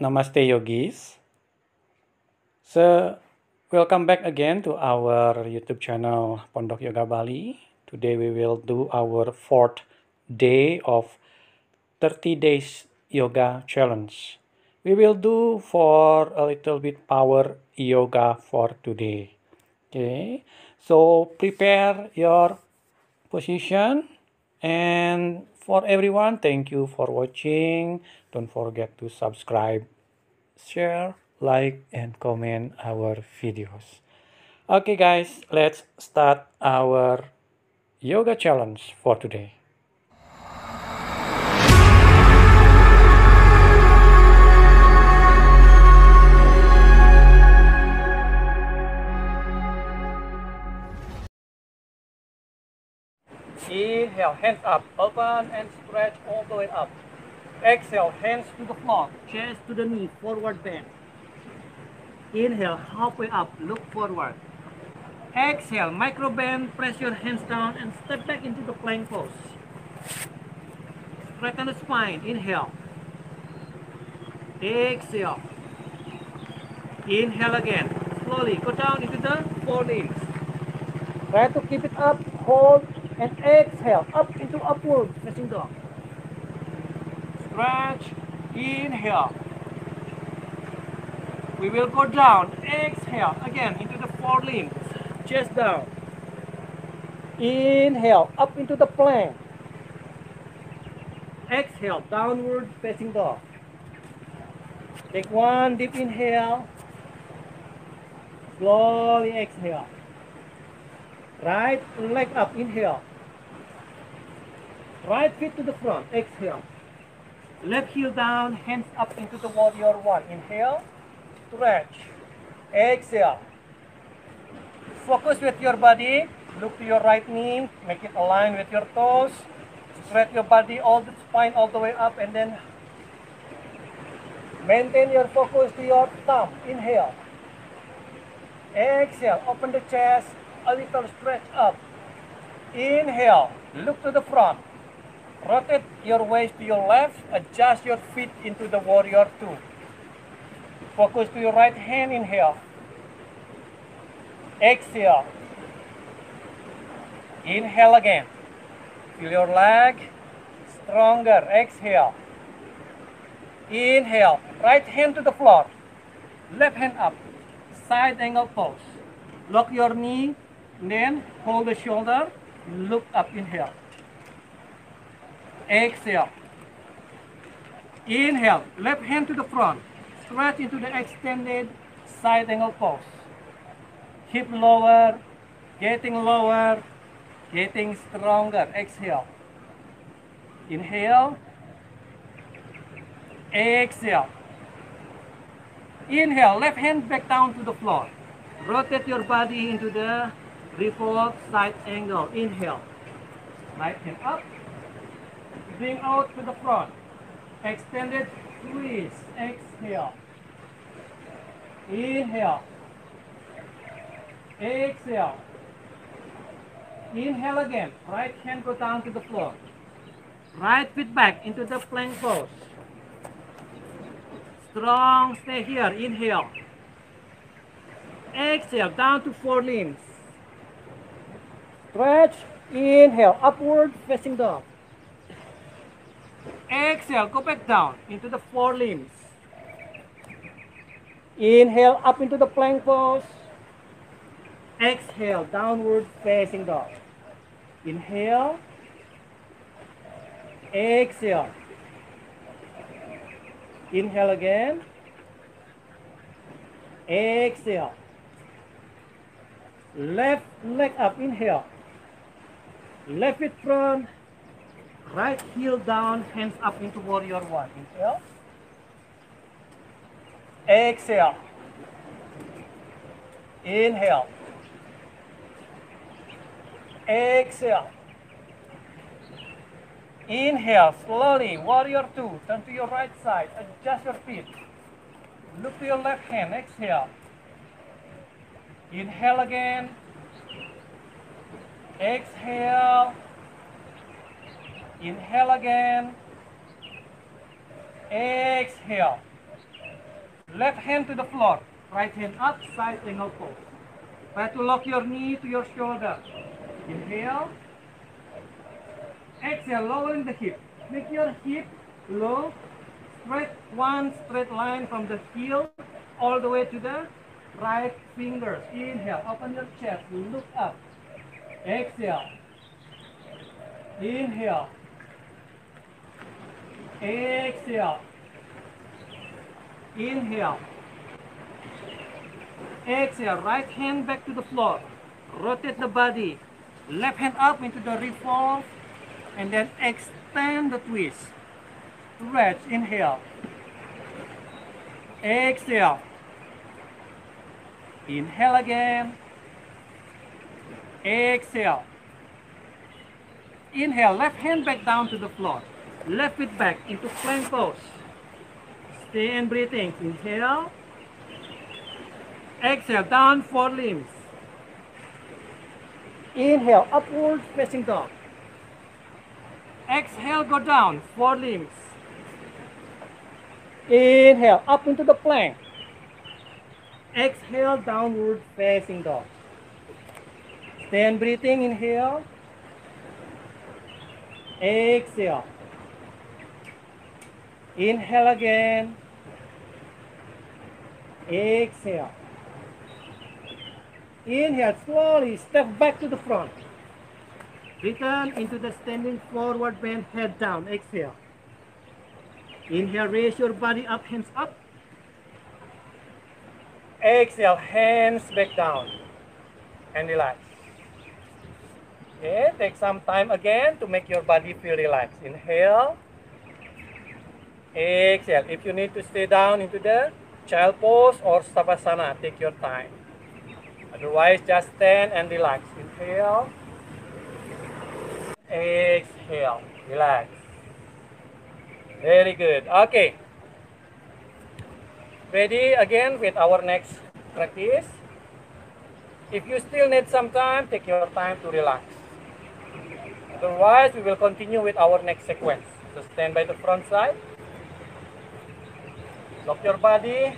Namaste yogis. So welcome back again to our YouTube channel Pondok Yoga Bali. Today we will do our 4th day of 30 days yoga challenge. We will do for a little bit power yoga for today. Okay, so prepare your position. And for everyone, thank you for watching. Don't forget to subscribe, share, like, and comment our videos. Okay guys, let's start our yoga challenge for today. Inhale, hands up, open and stretch all the way up. Exhale, hands to the floor, chest to the knee, forward bend. Inhale, halfway up, look forward. Exhale, micro bend, press your hands down and step back into the plank pose. Straighten the spine, inhale. Exhale. Inhale again. Slowly go down into the foldings. Try to keep it up, hold. And exhale, up into upward facing dog. Stretch, inhale. We will go down, exhale, again into the four limbs, chest down. Inhale, up into the plank. Exhale, downward facing dog. Take one deep inhale. Slowly exhale. Right leg up, inhale. Right foot to the front, exhale. Left heel down, hands up into the warrior one. Inhale, stretch, exhale. Focus with your body, look to your right knee, make it align with your toes. Stretch your body, all the spine all the way up, and then maintain your focus to your thumb. Inhale, exhale, open the chest, a little stretch up. Inhale, look to the front. Rotate your waist to your left, adjust your feet into the warrior two. Focus to your right hand, inhale. Exhale. Inhale again. Feel your leg stronger, exhale. Inhale, right hand to the floor. Left hand up, side angle pose. Lock your knee, then hold the shoulder, look up, inhale. Exhale. Inhale, left hand to the front, stretch into the extended side angle pose. Hip lower, getting stronger, exhale. Inhale. Exhale. Inhale, left hand back down to the floor. Rotate your body into the revolved side angle. Inhale. Right hand up. Bring out to the front. Extended twist. Exhale. Inhale. Exhale. Inhale again. Right hand go down to the floor. Right foot back into the plank pose. Strong. Stay here. Inhale. Exhale, down to four limbs. Stretch, inhale, upward facing dog. Exhale, go back down into the four limbs. Inhale, up into the plank pose. Exhale, downward facing dog. Inhale. Exhale. Inhale again. Exhale. Left leg up, inhale. Left foot front, right heel down, hands up into warrior one. Inhale. Exhale. Inhale. Exhale. Inhale, slowly, warrior two. Turn to your right side, adjust your feet. Look to your left hand, exhale. Inhale again. Exhale. Inhale again. Exhale. Left hand to the floor, right hand up, side angle pose. Try to lock your knee to your shoulder. Inhale. Exhale, lowering the hip. Make your hip low. Straight one straight line from the heel all the way to the right fingers. Inhale, open your chest, look up. Exhale. Inhale. Exhale. Inhale. Exhale, right hand back to the floor. Rotate the body. Left hand up into the revolve and then extend the twist. Stretch, inhale. Exhale. Inhale again. Exhale. Inhale, left hand back down to the floor. Left foot back into plank pose. Stay and breathing. Inhale. Exhale, down four limbs. Inhale, upward facing dog. Exhale, go down four limbs. Inhale, up into the plank. Exhale, downward facing dog. Stay and breathing. Inhale. Exhale. Inhale again. Exhale. Inhale, slowly step back to the front. Return into the standing forward bend, head down. Exhale. Inhale, raise your body up, hands up. Exhale, hands back down. And relax. Okay, take some time again to make your body feel relaxed. Inhale. Exhale. If you need to stay down into the child pose or savasana, take your time. Otherwise, just stand and relax. Inhale. Exhale. Relax. Very good. Okay. Ready again with our next practice. If you still need some time, take your time to relax. Otherwise, we will continue with our next sequence. So stand by the front side. Lock your body.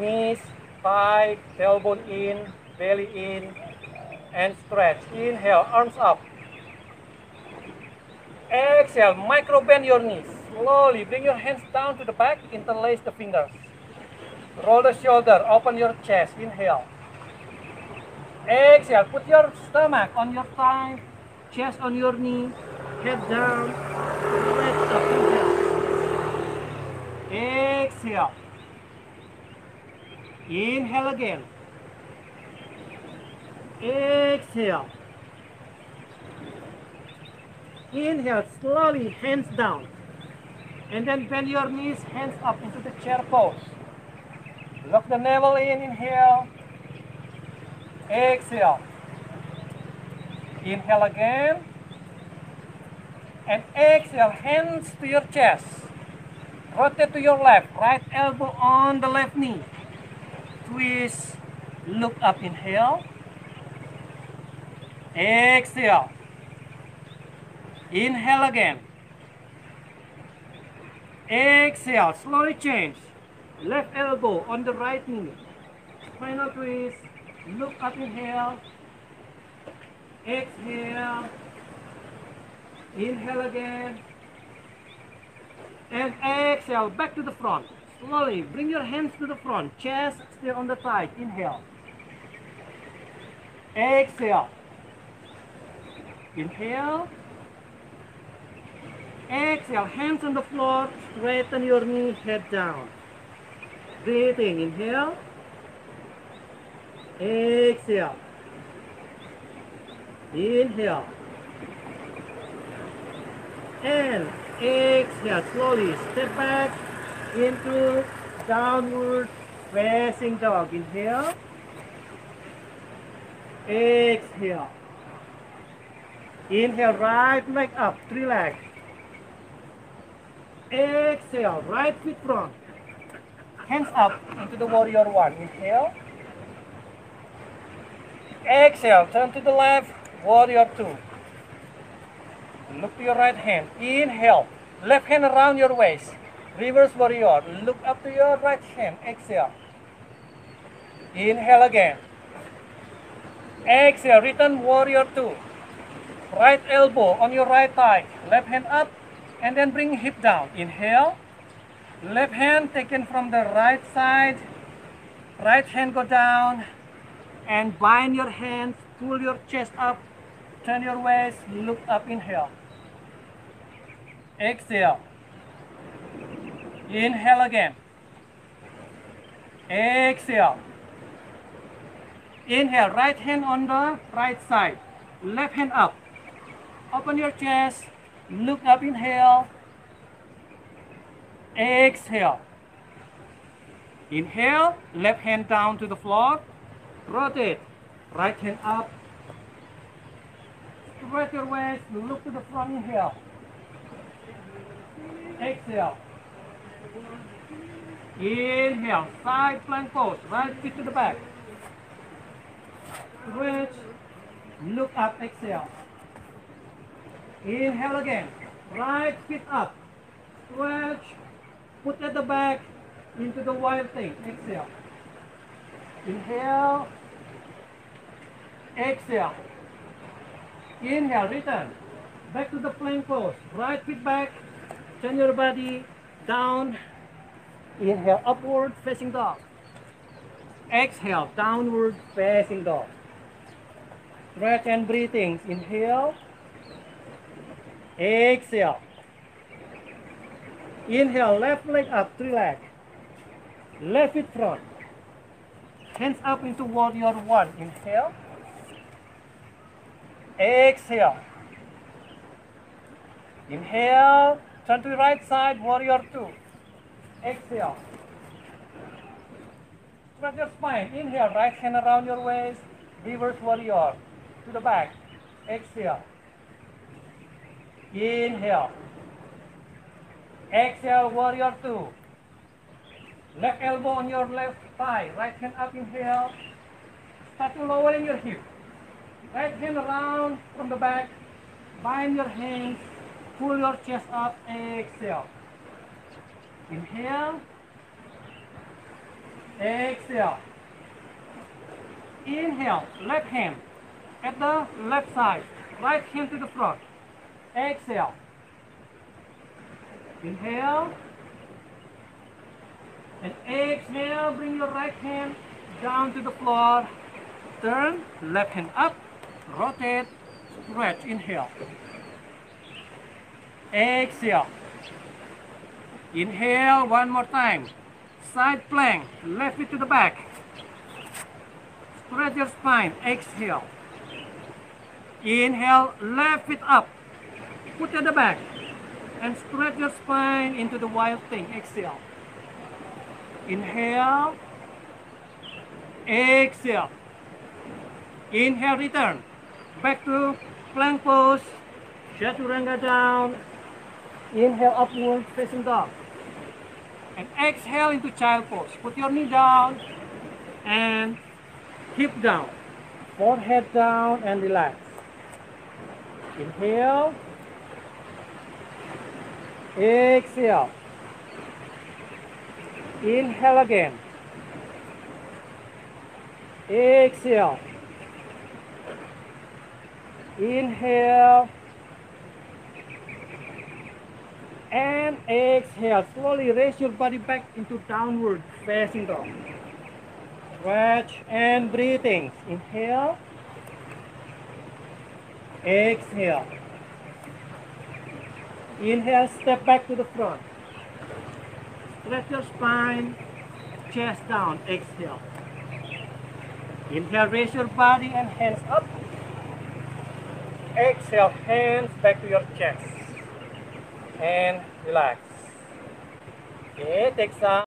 Knees, thigh, tailbone in, belly in, and stretch. Inhale, arms up. Exhale, micro bend your knees. Slowly bring your hands down to the back, interlace the fingers. Roll the shoulder, open your chest. Inhale. Exhale, put your stomach on your thigh, chest on your knee, head down, stretch the fingers. Exhale. Inhale again. Exhale. Inhale, slowly hands down. And then bend your knees, hands up into the chair pose. Lock the navel in, inhale. Exhale. Inhale again. And exhale, hands to your chest. Rotate to your left, right elbow on the left knee. Twist, look up, inhale. Exhale. Inhale again. Exhale, slowly change. Left elbow on the right knee. Final twist, look up, inhale. Exhale. Inhale again. And exhale, back to the front. Slowly bring your hands to the front, chest still on the side. Inhale. Exhale. Inhale. Exhale, hands on the floor, straighten your knee, head down. Breathing, inhale. Exhale. Inhale. And exhale, slowly step back into downward facing dog. Inhale. Exhale. Inhale, right leg up, three legs. Exhale, right foot front. Hands up into the warrior one. Inhale. Exhale, turn to the left, warrior two. Look to your right hand. Inhale, left hand around your waist. Reverse warrior. Look up to your right hand. Exhale. Inhale again. Exhale. Return warrior two. Right elbow on your right thigh. Left hand up and then bring hip down. Inhale. Left hand taken from the right side. Right hand go down. And bind your hands. Pull your chest up. Turn your waist. Look up. Inhale. Exhale. Inhale again. Exhale. Inhale. Right hand on the right side. Left hand up. Open your chest. Look up. Inhale. Exhale. Inhale. Left hand down to the floor. Rotate. Right hand up. Stretch your waist. Look to the front. Inhale. Exhale. Inhale, side plank pose, right feet to the back. Stretch, look up, exhale. Inhale again, right feet up. Stretch, put at the back into the wild thing. Exhale. Inhale. Exhale. Inhale, return. Back to the plank pose, right feet back. Turn your body down. Inhale, upward facing dog. Exhale, downward facing dog. Breath and breathing. Inhale. Exhale. Inhale, left leg up, three leg. Left foot front. Hands up into warrior one. Inhale. Exhale. Inhale. Turn to the right side, warrior two. Exhale. Stretch your spine. Inhale, right hand around your waist. Reverse warrior to the back. Exhale. Inhale. Exhale, warrior two. Left elbow on your left thigh. Right hand up. Inhale. Start to lower in your hip. Right hand around from the back. Bind your hands. Pull your chest up, exhale. Inhale. Exhale. Inhale, left hand at the left side. Right hand to the front. Exhale. Inhale. And exhale, bring your right hand down to the floor. Turn, left hand up, rotate, stretch, inhale. Exhale. Inhale, one more time. Side plank, left foot to the back. Stretch your spine. Exhale. Inhale, left foot up. Put at the back. And stretch your spine into the wild thing. Exhale. Inhale. Exhale. Inhale, return. Back to plank pose. Chaturanga down. Inhale, upward facing dog. And exhale into child pose. Put your knee down and hip down. Forehead down and relax. Inhale. Exhale. Inhale again. Exhale. Inhale. And exhale, slowly raise your body back into downward facing dog. Stretch and breathing. Inhale. Exhale. Inhale, step back to the front. Stretch your spine, chest down. Exhale. Inhale, raise your body and hands up. Exhale, hands back to your chest. And relax. Okay, take some.